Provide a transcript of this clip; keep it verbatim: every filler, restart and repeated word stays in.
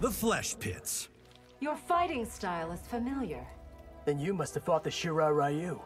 The flesh pits. Your fighting style is familiar. Then you must have fought the Shirai Ryu.